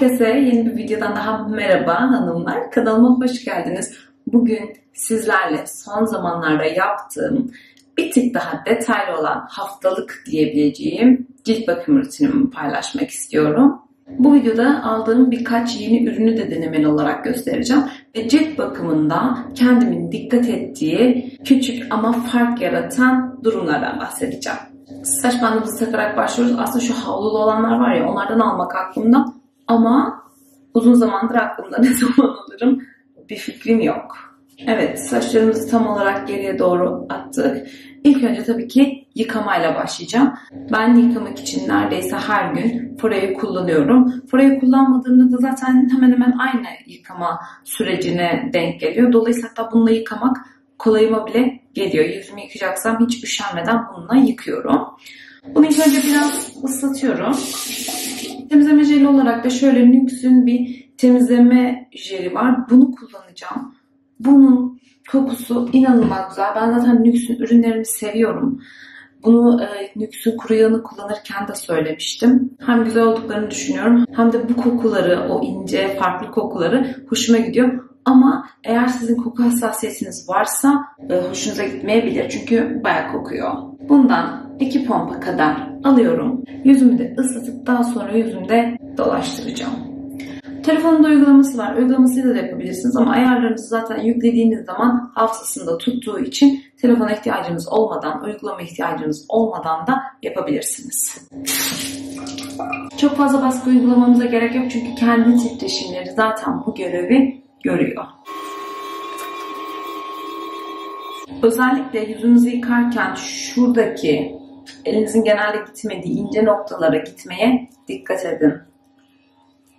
Herkese yeni bir videodan daha merhaba hanımlar. Kanalıma hoş geldiniz. Bugün sizlerle son zamanlarda yaptığım bir tık daha detaylı olan haftalık diyebileceğim cilt bakım rutinimi paylaşmak istiyorum. Bu videoda aldığım birkaç yeni ürünü de denemeli olarak göstereceğim. Ve cilt bakımında kendimin dikkat ettiği küçük ama fark yaratan durumlardan bahsedeceğim. Saç bandımızı takarak başlıyoruz. Aslında şu havlulu olanlar var ya, onlardan almak aklımda. Ama uzun zamandır aklımda, ne zaman alırım bir fikrim yok. Evet, saçlarımızı tam olarak geriye doğru attık. İlk önce tabii ki yıkamayla başlayacağım. Ben yıkamak için neredeyse her gün fırçayı kullanıyorum. Fırçayı kullanmadığımda da zaten hemen hemen aynı yıkama sürecine denk geliyor. Dolayısıyla hatta bununla yıkamak kolayıma bile geliyor. Yüzümü yıkayacaksam hiç üşenmeden bununla yıkıyorum. Bunu ilk önce biraz ıslatıyorum. Temizleme jeli olarak da şöyle Nuxe'ün bir temizleme jeli var. Bunu kullanacağım. Bunun kokusu inanılmaz güzel. Ben zaten Nuxe'ün ürünlerini seviyorum. Bunu Nuxe'ün kuru yağını kullanırken de söylemiştim. Hem güzel olduklarını düşünüyorum, hem de bu kokuları, o ince farklı kokuları hoşuma gidiyor. Ama eğer sizin koku hassasiyetiniz varsa hoşunuza gitmeyebilir. Çünkü bayağı kokuyor. Bundan 2 pompa kadar alıyorum. Yüzümü de ıslatıp daha sonra yüzümde dolaştıracağım. Telefonumda uygulaması var. Uygulamasıyla da yapabilirsiniz ama ayarlarınızı zaten yüklediğiniz zaman hafızasında tuttuğu için telefona ihtiyacınız olmadan, uygulama ihtiyacınız olmadan da yapabilirsiniz. Çok fazla baskı uygulamamıza gerek yok çünkü kendi titreşimleri zaten bu görevi görüyor. Özellikle yüzünüzü yıkarken şuradaki elinizin genelde gitmediği ince noktalara gitmeye dikkat edin.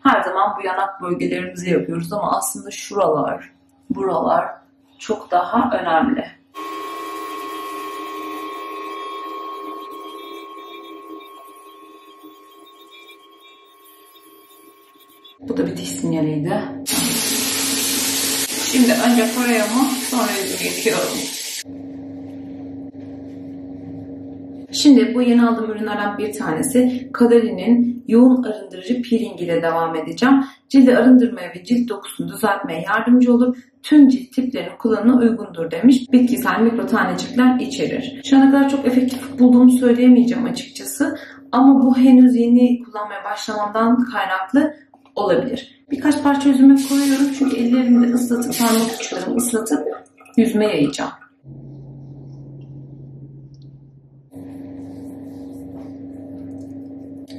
Her zaman bu yanak bölgelerimizi yapıyoruz ama aslında şuralar, buralar çok daha önemli. Bu da bitiş sinyaliydi. Şimdi önce fırçamı, sonra yüzümü yıkıyorum. Şimdi bu yeni aldığım ürünlerden bir tanesi Kadari'nin yoğun arındırıcı peeling ile devam edeceğim. Cildi arındırmaya ve cilt dokusunu düzeltmeye yardımcı olur. Tüm cilt tiplerinin kullanımına uygundur demiş. Bitkisel mikrotanecikler içerir. Şu ana kadar çok efektif bulduğumu söyleyemeyeceğim açıkçası. Ama bu henüz yeni kullanmaya başlamamdan kaynaklı olabilir. Birkaç parça yüzüme koyuyorum çünkü ellerimde ıslatıp, parmak uçlarımı ıslatıp yüzüme yayacağım.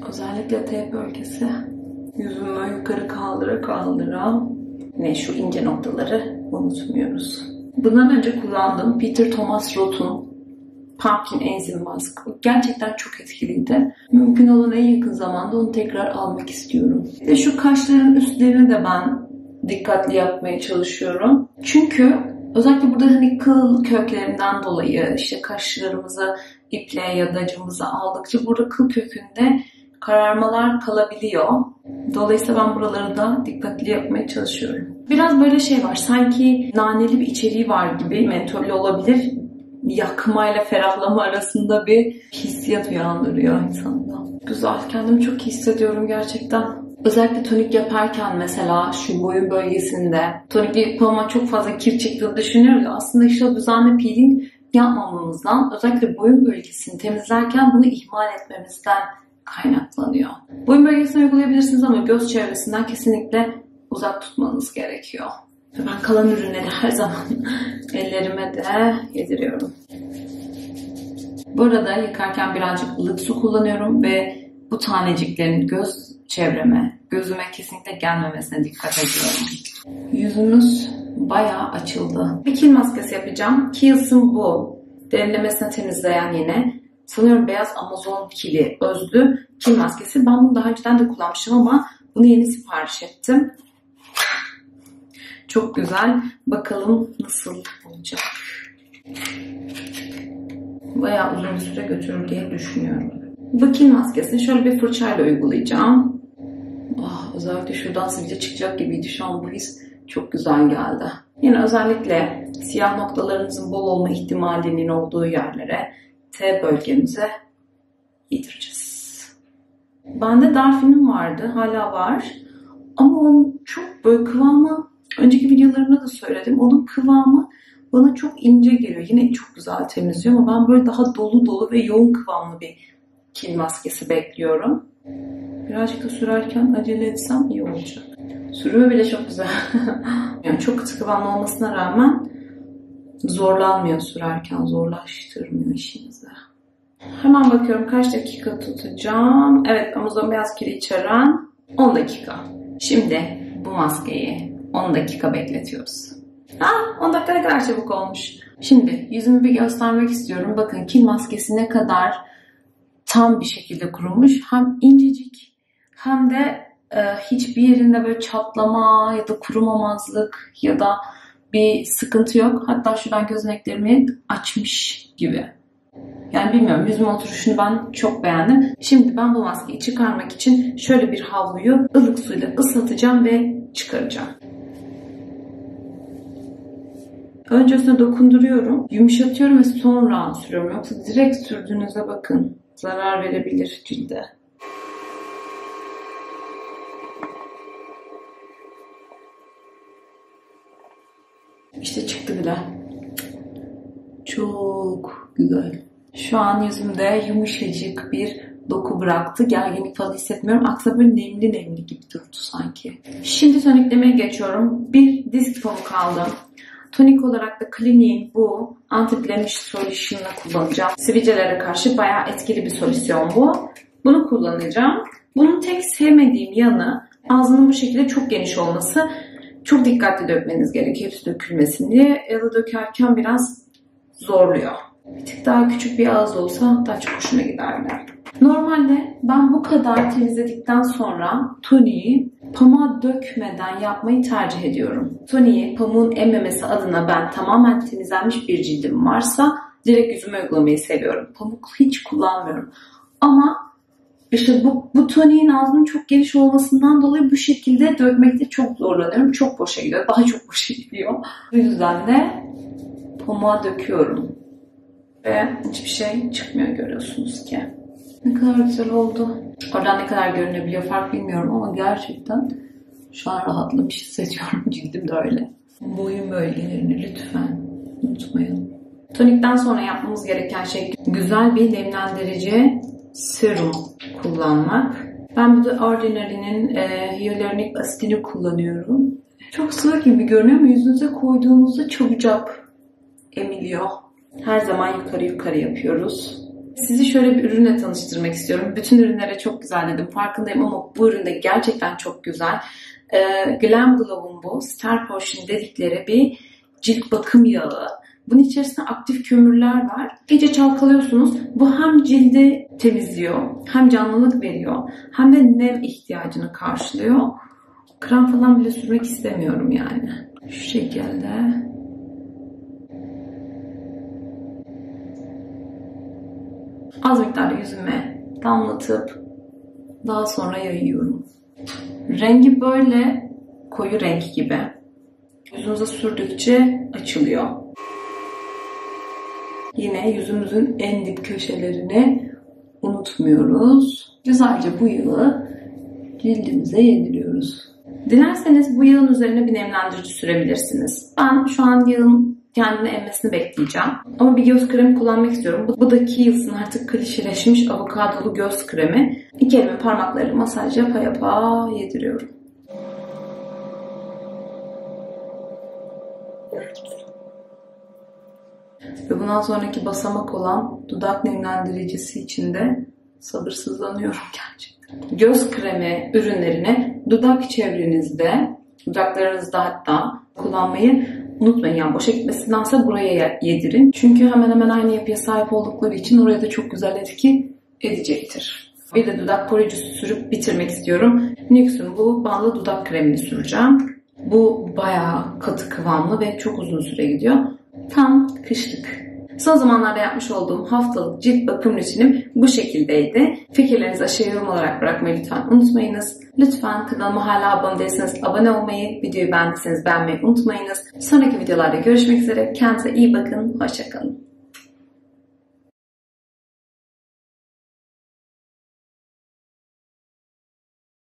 Özellikle T bölgesi, yüzümü yukarı kaldıra kaldıra, ne şu ince noktaları unutmuyoruz. Bundan önce kullandığım Peter Thomas Roth'un Pumpkin Enzyme Mask gerçekten çok etkiliydi. Mümkün olan en yakın zamanda onu tekrar almak istiyorum. Ve şu kaşların üstlerine de ben dikkatli yapmaya çalışıyorum. Çünkü özellikle burada hani kıl köklerinden dolayı işte kaşlarımızı iple ya da camımıza aldıkça burada kıl kökünde kararmalar kalabiliyor. Dolayısıyla ben buraları da dikkatli yapmaya çalışıyorum. Biraz böyle şey var, sanki naneli bir içeriği var gibi, mentollü olabilir. Yakmayla ferahlama arasında bir hissiyat uyandırıyor insanda. Güzel, kendimi çok iyi hissediyorum gerçekten. Özellikle tonik yaparken mesela şu boyun bölgesinde tonikle yapılma çok fazla kir çıktığını düşünüyoruz. Aslında işte düzenli peeling yapmamamızdan, özellikle boyun bölgesini temizlerken bunu ihmal etmemizden kaynaklanıyor. Boyun bölgesini uygulayabilirsiniz ama göz çevresinden kesinlikle uzak tutmanız gerekiyor. Ben kalan ürünleri her zaman ellerime de yediriyorum. Bu arada yıkarken birazcık ılık su kullanıyorum ve bu taneciklerin göz çevreme, gözüme kesinlikle gelmemesine dikkat ediyorum. Yüzümüz bayağı açıldı. Bir kil maskesi yapacağım. Kiehl's'ın bu derinlemesine temizleyen, yine sanıyorum beyaz Amazon kili özlü kil maskesi. Ben bunu daha önceden de kullanmıştım ama bunu yeni sipariş ettim. Çok güzel. Bakalım nasıl olacak. Bayağı uzun süre götürür diye düşünüyorum. Bakayım maskesini şöyle bir fırçayla uygulayacağım. Özellikle şuradan sivilce çıkacak gibiydi. Şu an bu his çok güzel geldi. Yine özellikle siyah noktalarınızın bol olma ihtimalinin olduğu yerlere, T bölgemize yedireceğiz. Bende Darphin'im vardı. Hala var. Ama onun çok böyle kıvamı, önceki videolarımda da söyledim, onun kıvamı bana çok ince geliyor. Yine çok güzel temizliyor ama ben böyle daha dolu dolu ve yoğun kıvamlı bir kil maskesi bekliyorum. Birazcık da sürerken acele etsem iyi olacak. Sürümü bile çok güzel. Yani çok kısa kıvamlı olmasına rağmen zorlanmıyor sürerken, zorlaştırmıyor işinizi. Hemen bakıyorum kaç dakika tutacağım. Evet, omuzdan beyaz kiri içeren 10 dakika. Şimdi bu maskeyi 10 dakika bekletiyoruz. 10 dakika ne kadar çabuk olmuş. Şimdi yüzümü bir göstermek istiyorum. Bakın kil maskesi ne kadar tam bir şekilde kurumuş. Hem incecik hem de hiçbir yerinde böyle çatlama ya da kurumamazlık ya da bir sıkıntı yok. Hatta şuradan gözeneklerimi açmış gibi. Yani bilmiyorum, yüzüm oturuşunu ben çok beğendim. Şimdi ben bu maskeyi çıkarmak için şöyle bir havluyu ılık suyla ıslatacağım ve çıkaracağım. Önce üstüne dokunduruyorum, yumuşatıyorum ve sonra sürüyorum. Yoksa direkt sürdüğünüzde bakın zarar verebilir cilde. İşte çıktı bile. Çok güzel. Şu an yüzümde yumuşacık bir doku bıraktı. Gerginlik falan hissetmiyorum. Aksine böyle nemli nemli gibi durdu sanki. Şimdi toniklemeye geçiyorum. Bir disk fonu kaldı. Tonik olarak da Clinique'in bu anti-blemish solüsyonunu kullanacağım. Sivilcelere karşı bayağı etkili bir solüsyon bu. Bunu kullanacağım. Bunun tek sevmediğim yanı ağzının bu şekilde çok geniş olması. Çok dikkatli dökmeniz gerekiyor. Hepsi dökülmesin diye. Ya da dökerken biraz zorluyor. Bir tık daha küçük bir ağız olsa daha çok hoşuna giderdi. Normalde ben bu kadar temizledikten sonra toniği pamuğa dökmeden yapmayı tercih ediyorum. Toniği pamuğun emmemesi adına ben tamamen temizlenmiş bir cildim varsa direkt yüzüme uygulamayı seviyorum. Pamuk hiç kullanmıyorum. Ama işte bu toniğin ağzının çok geniş olmasından dolayı bu şekilde dökmekte çok zorlanıyorum. Çok boşa gidiyor. Daha çok boşa gidiyor. Bu yüzden de pamuğa döküyorum. Ve hiçbir şey çıkmıyor, görüyorsunuz ki. Ne kadar güzel oldu. Oradan ne kadar görünebiliyor fark bilmiyorum ama gerçekten şu an rahatlamış hissediyorum. Cildim de öyle. Boyun bölgelerini lütfen unutmayın. Tonikten sonra yapmamız gereken şey güzel bir nemlendirici serum kullanmak. Ben bu da Ordinary'nin Hyaluronik Asitini kullanıyorum. Çok sıvı gibi görünüyor ama yüzünüze koyduğunuzda çabucak emiliyor. Her zaman yukarı yukarı yapıyoruz. Sizi şöyle bir ürünle tanıştırmak istiyorum. Bütün ürünlere çok güzel dedim, farkındayım ama bu ürün de gerçekten çok güzel. Glam Glow'un bu Star Potion dedikleri bir cilt bakım yağı. Bunun içerisinde aktif kömürler var. İyice çalkalıyorsunuz. Bu hem cildi temizliyor, hem canlılık veriyor, hem de nem ihtiyacını karşılıyor. Krem falan bile sürmek istemiyorum yani. Şu şekilde. Az miktarda yüzüme damlatıp daha sonra yayıyorum. Rengi böyle koyu renk gibi. Yüzünüze sürdükçe açılıyor. Yine yüzümüzün en dip köşelerini unutmuyoruz. Güzelce bu yağı cildimize yediriyoruz. Dilerseniz bu yağın üzerine bir nemlendirici sürebilirsiniz. Ben şu an yağın kendini emmesini bekleyeceğim. Ama bir göz kremi kullanmak istiyorum. Bu da Kiehl's'ın artık klişeleşmiş avokadolu göz kremi. İki elime parmakları masaj yapa yapa yediriyorum. Ve bundan sonraki basamak olan dudak nemlendiricisi için de sabırsızlanıyorum gerçekten. Göz kremi ürünlerini dudak çevrenizde, dudaklarınızda hatta kullanmayı unutmayın. Yani boşa gitmesindense buraya yedirin. Çünkü hemen hemen aynı yapıya sahip oldukları için oraya da çok güzel etki edecektir. Bir de dudak koruyucusu sürüp bitirmek istiyorum. NYX'in bu ballı dudak kremini süreceğim. Bu bayağı katı kıvamlı ve çok uzun süre gidiyor. Tam kışlık. Son zamanlarda yapmış olduğum haftalık cilt bakım rutinim bu şekildeydi. Fikirlerinizi aşağıya yorum olarak bırakmayı lütfen unutmayınız. Lütfen kanalıma hala abone değilseniz abone olmayı, videoyu beğendiyseniz beğenmeyi unutmayınız. Sonraki videolarda görüşmek üzere. Kendinize iyi bakın. Hoşça kalın.